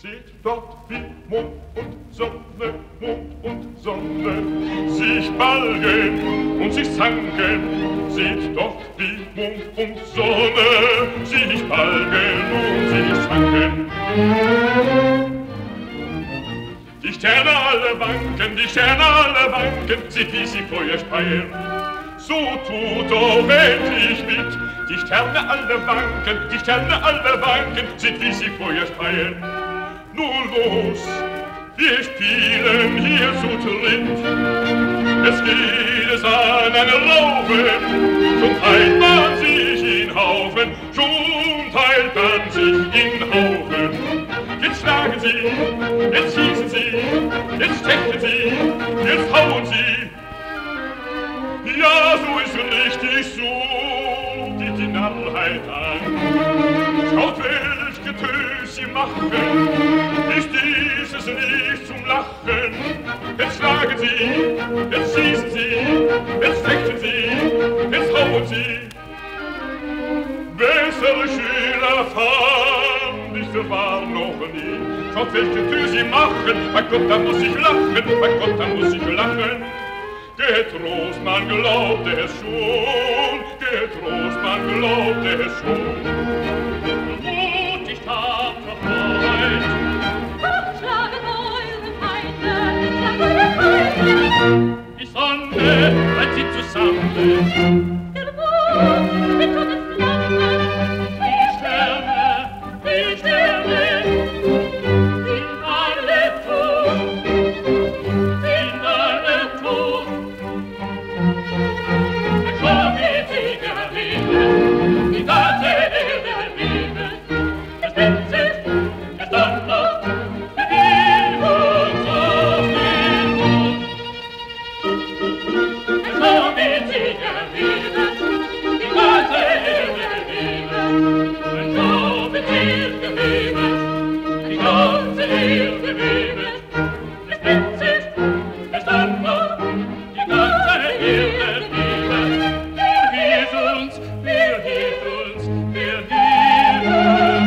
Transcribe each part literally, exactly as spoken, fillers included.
Seht dort, wie Mond und Sonne, Mond und Sonne sich balgen und sich zanken. Seht dort, wie Mond und Sonne sich balgen und sich zanken. Die Sterne alle wanken, die Sterne alle wanken, seht, wie sie Feuer speien. So tut auch endlich mit. Die Sterne alle wanken, die Sterne alle wanken, seht, wie sie Feuer speien. Nun los, wir spielen hier zu dritt. Es geht es an einen Laufen, schon teilt man sich in Haufen, schon teilt man sich in Haufen. Jetzt schlagen sie, jetzt schießen sie, jetzt stechen sie, jetzt hauen sie. Ja, so ist richtig, so geht die Narrheit an. Schaut wer Getös sie machen, ist dieses nicht zum Lachen. Jetzt schlagen sie, jetzt schießen sie, jetzt fechten sie, jetzt hauen sie. Bessere Schüler fand ich für wahr noch nie. Schaut, welche Getös sie machen, mein Gott, da muss ich lachen, mein Gott, da muss ich lachen. Getrost, man glaubte es schon, getrost, man glaubte es schon. Die Sonne reibt sie zusammen. Der Mond mit seinen Flammen. Die Sterne, die Sterne sind alle tot, sind alle tot. Schon die Siege lieben, die ganze Erde lieben. Es nimmt sich, es dann noch, wir gehen uns auf den Mond. Schon die Siege lieben, die ganze Erde lieben. Schon mit dir geblieben, die ganze Erde lieben. Es nimmt sich, es dann noch, die ganze Erde lieben. Wir hilft uns, wir hilft uns, wir hilft uns.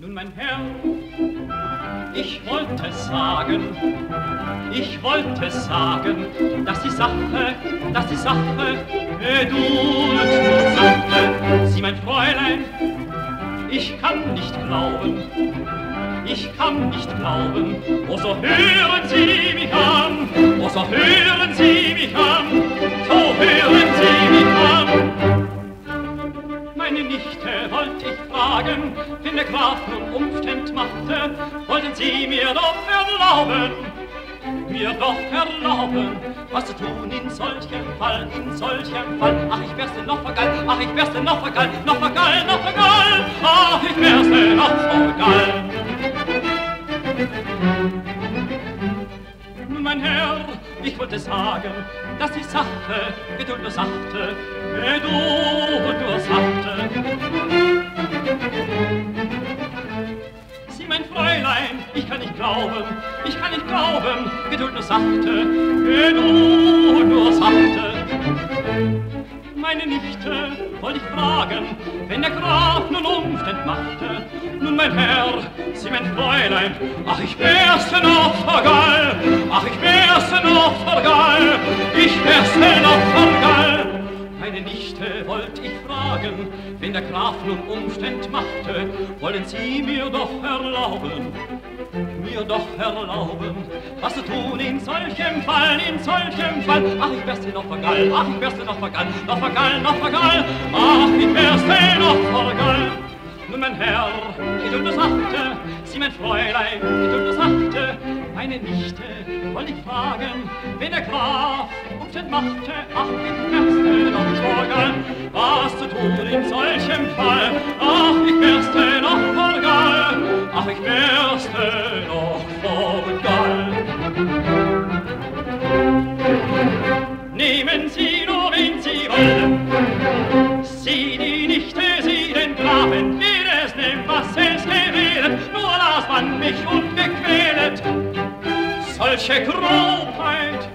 Nun, mein Herr, ich wollte sagen, ich wollte sagen, dass die Sache, dass die Sache Geduld Sache. Sieh, mein Fräulein, ich kann nicht glauben, ich kann nicht glauben. Oh, so hören Sie mich an, oh, so hören Sie mich an, so hören Sie mich an. Meine Nichte wollte ich fragen, wenn der Graf nun Umstand machte, wollten Sie mir doch erlauben, mir doch erlauben, was zu tun in solchem Fall, in solchem Fall. Ach, ich wär's denn noch vergall, ach, ich wär's denn noch vergall, noch vergall, noch vergall, ach, ich wär's denn noch vergall. Nun, mein Herr, ich wollte sagen, dass die Sache Geduld nur sachte, Geduld nur sachte. Sieh, mein Fräulein, ich kann nicht glauben, ich kann nicht glauben, Geduld nur sachte, Geduld nur sachte. Meine Nichte wollte ich fragen, wenn der Graf nun Umstand machte. Nun, mein Herr, sieh, mein Fräulein, ach, ich wär's denn noch vergall, ach, ich wär's denn noch vergall, ich wär's denn noch vergall. Meine Nichte wollte ich fragen, wenn der Graf nun Umstand machte, wollen Sie mir doch erlauben, mir doch erlauben, was zu tun in solchem Fall, in solchem Fall. Ach, ich wär's denn noch vergall, ach, ich wär's denn noch vergall, noch vergall, noch vergall, ach, ich wär's denn noch vergall. Nun, mein Herr, Geduld nur sachte, Sie, mein Fräulein, Geduld nur sachte. Meine Nichte wollte ich fragen, wenn der Graf Umstand machte, ach, ich wär's denn noch vergall, was zu tun in solchem Fall, ach, ich wär's denn noch vergall, ach, ich wär's denn noch vergall. Nehmen Sie nur, wenn Sie wollen, welche Grobheit,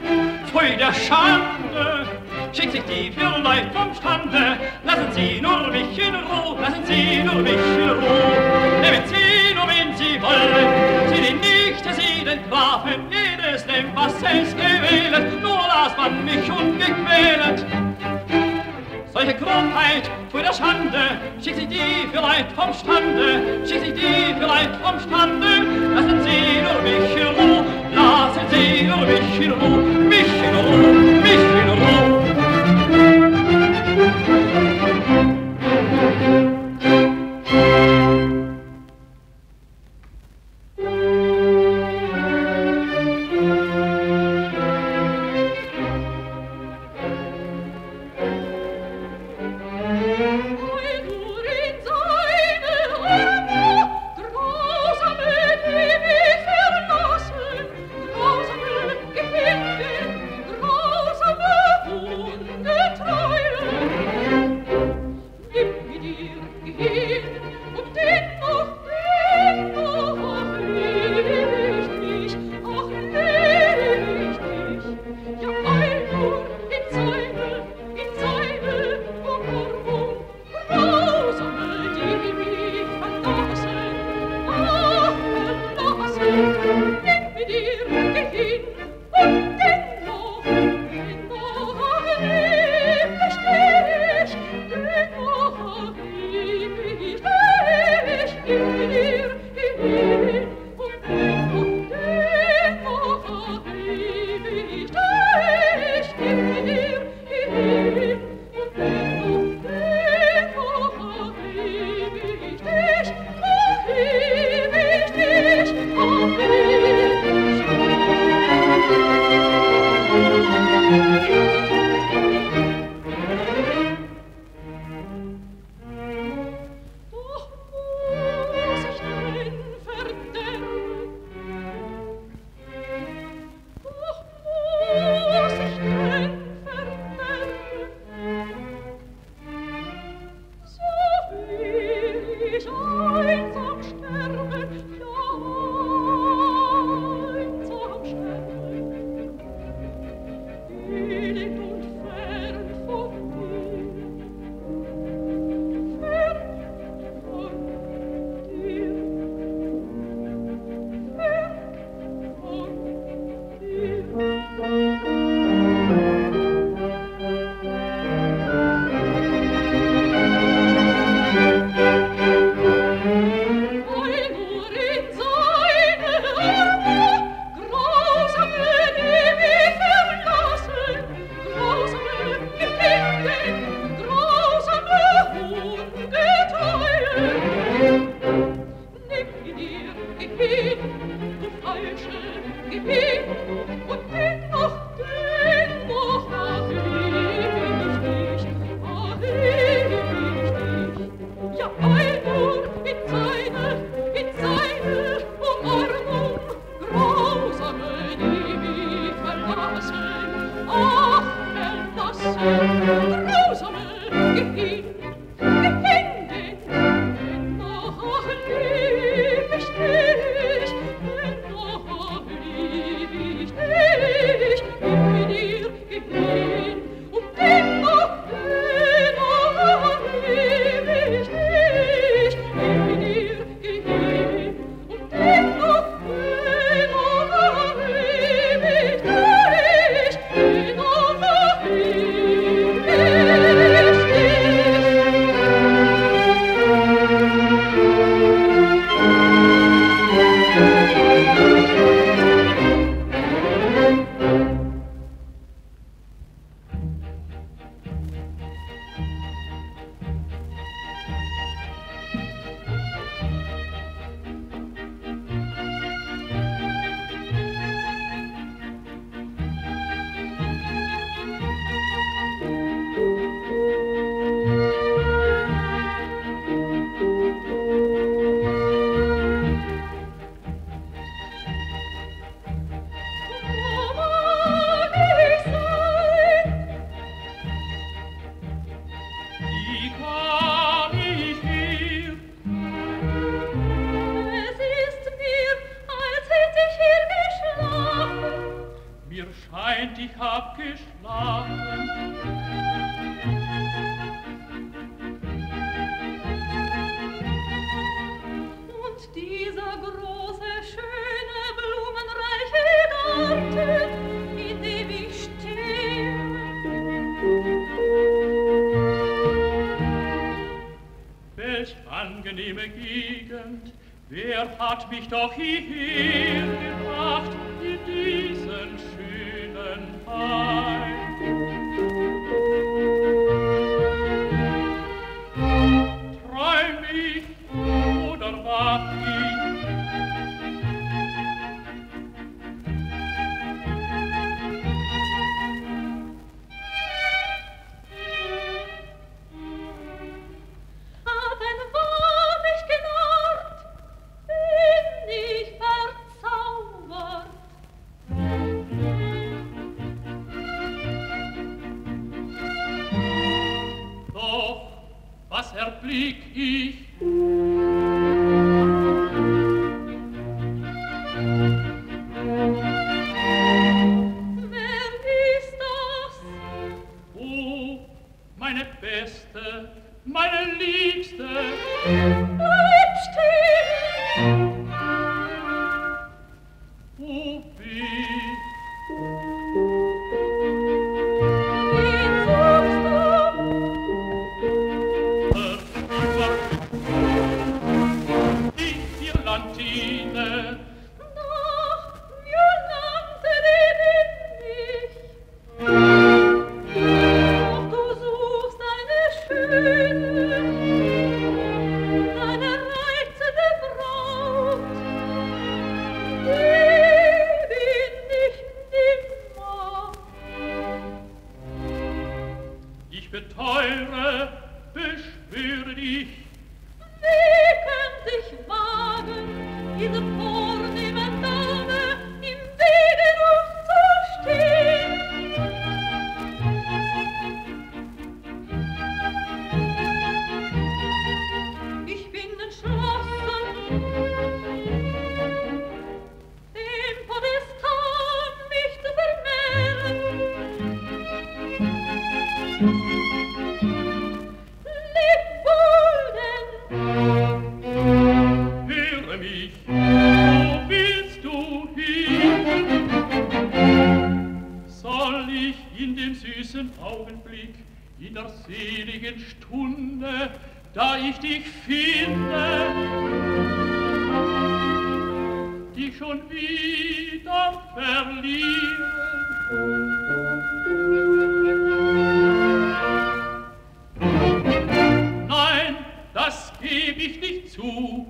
voll der Schande, schickt sich die vielleicht vom Stande. Lassen Sie nur mich in Ruhe, lassen Sie nur mich in Ruhe. Nehmen Sie nur, wen Sie wollen, Sie den Nichte, Sie den Grafen, jedes nimmt, was es gewählt, nur lasst man mich ungequält. Solche Grobheit, voll der Schande, schickt sich die vielleicht vom Stande, schickt sich die vielleicht vom Stande. Lassen Sie nur mich in Ruhe, lassen Sie nur mich in Ruhe, mich in Ruhe, mich in Ruhe. Angenehme Gegend, wer hat mich doch hierher gebracht in diesen schönen Hain? Träum ich oder wach erblick ich wer ist das? Oh, meine Beste, meine Liebste, bleib stehen! Oh, weh! Ich beteure, beschwöre dich, wer kann sich wagen, dieser vornehmen Dame im Wege noch zu stehen? Ich bin entschlossen, dem Podestan mich zu vermählen. Augenblick, in der seligen Stunde, da ich dich finde, dich schon wieder verlieren. Nein, das gebe ich nicht zu.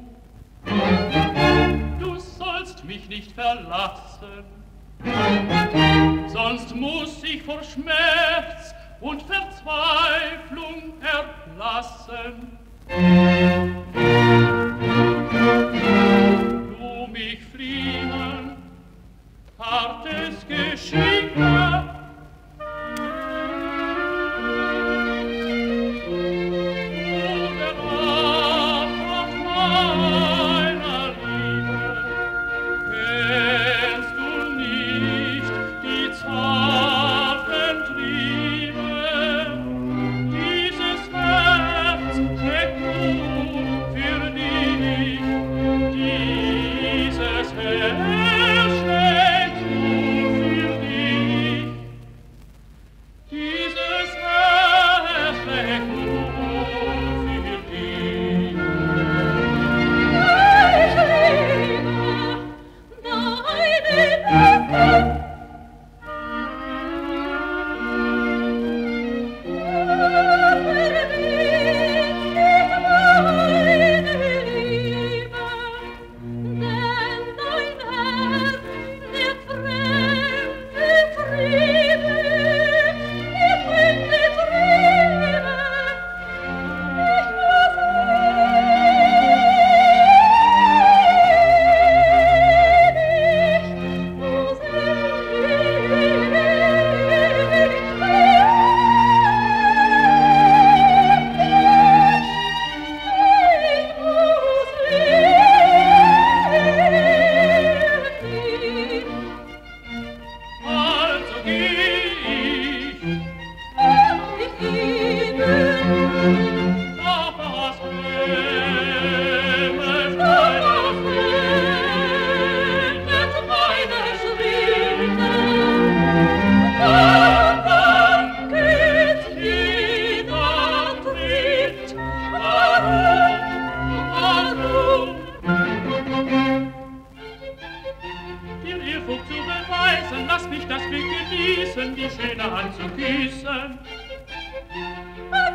Du sollst mich nicht verlassen, sonst muss ich vor Schmerz und Verzweiflung erblassen. Du mich fliehen, hartes Geschicke,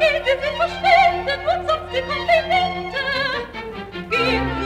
Hilfe, wir verstehen uns sonst die Komplimente. Gib